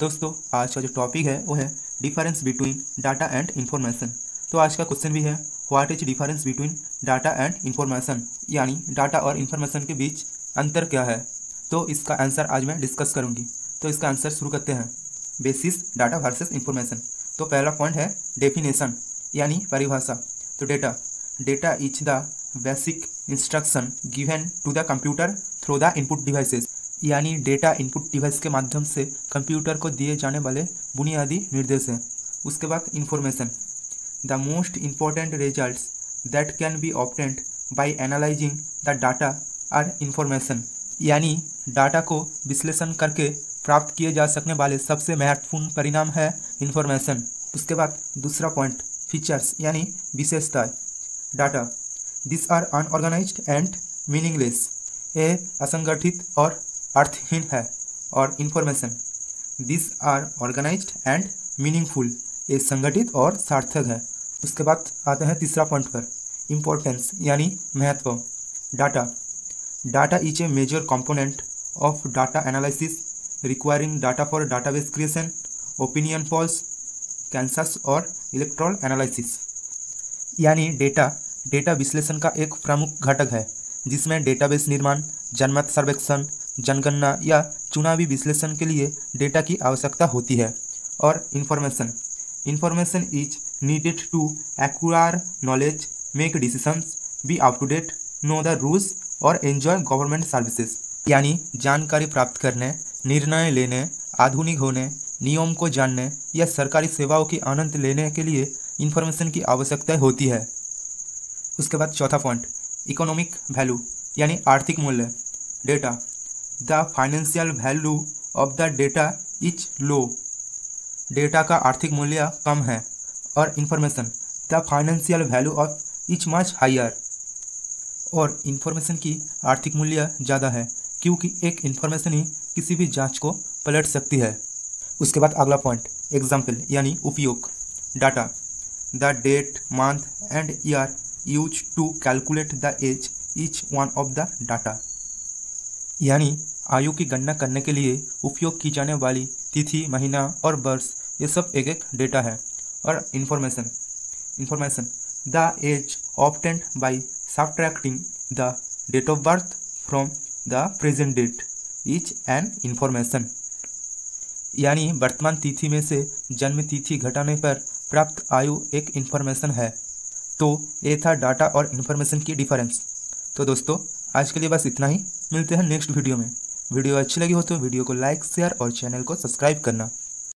दोस्तों आज का जो टॉपिक है वो है difference between data and information. तो आज का क्वेश्चन भी है what is difference between data and information, यानी डाटा और इन्फॉर्मेशन के बीच अंतर क्या है। तो इसका आंसर आज मैं डिस्कस करूंगी। तो इसका आंसर शुरू करते हैं, बेसिस डाटा वर्सेस इन्फॉर्मेशन। तो पहला पॉइंट है डेफिनेशन यानी परिभाषा। तो data data is the basic instruction given to the computer through the input devices, यानी डेटा इनपुट डिवाइस के माध्यम से कंप्यूटर को दिए जाने वाले बुनियादी निर्देश हैं। उसके बाद information, the most important results that can be obtained by analysing the data और इन्फॉर्मेशन, यानी डाटा को विश्लेषण करके प्राप्त किए जा सकने वाले सबसे महत्वपूर्ण परिणाम है इन्फॉर्मेशन। उसके बाद दूसरा पॉइंट फीचर्स यानी विशेषताएं। Data this are unorganised and meaningless, ये असंगठित और अर्थहीन है। और information this are organised and meaningful, ये संगठित और सार्थक है। उसके बाद आते हैं तीसरा पॉइंट पर इम्पोर्टेंस यानी महत्व। Data data is a major component of data analysis requiring data for database creation, opinion polls, consensus और इलेक्ट्रॉल एनालिसिस, यानी डेटा डेटा विश्लेषण का एक प्रमुख घटक है जिसमें डेटाबेस निर्माण, जनमत सर्वेक्षण, जनगणना या चुनावी विश्लेषण के लिए डेटा की आवश्यकता होती है। और information information is needed to acquire knowledge, make decisions, be up to date, know the rules और एंजॉय गवर्नमेंट सर्विसेज, यानी जानकारी प्राप्त करने, निर्णय लेने, आधुनिक होने, नियम को जानने या सरकारी सेवाओं की आनंद लेने के लिए इन्फॉर्मेशन की आवश्यकता होती है। उसके बाद चौथा पॉइंट इकोनॉमिक वैल्यू यानी आर्थिक मूल्य। Data the financial value of the data is low, data का आर्थिक मूल्य कम है। और information the financial value of is much higher, और इन्फॉर्मेशन की आर्थिक मूल्य ज़्यादा है क्योंकि एक इन्फॉर्मेशन ही किसी भी जांच को पलट सकती है। उसके बाद अगला पॉइंट एग्जाम्पल यानी उपयोग। Data the date, month and year use to calculate the age each one of the data, यानी आयु की गणना करने के लिए उपयोग की जाने वाली तिथि, महीना और वर्ष ये सब एक एक डेटा है। और information the age obtained by subtracting the date of birth from the present date is an information, यानी वर्तमान तिथि में से जन्म तिथि घटाने पर प्राप्त आयु एक इन्फॉर्मेशन है। तो ये था डाटा और इन्फॉर्मेशन की डिफरेंस। तो दोस्तों आज के लिए बस इतना ही, मिलते हैं नेक्स्ट वीडियो में। वीडियो अच्छी लगी हो तो वीडियो को लाइक, शेयर और चैनल को सब्सक्राइब करना।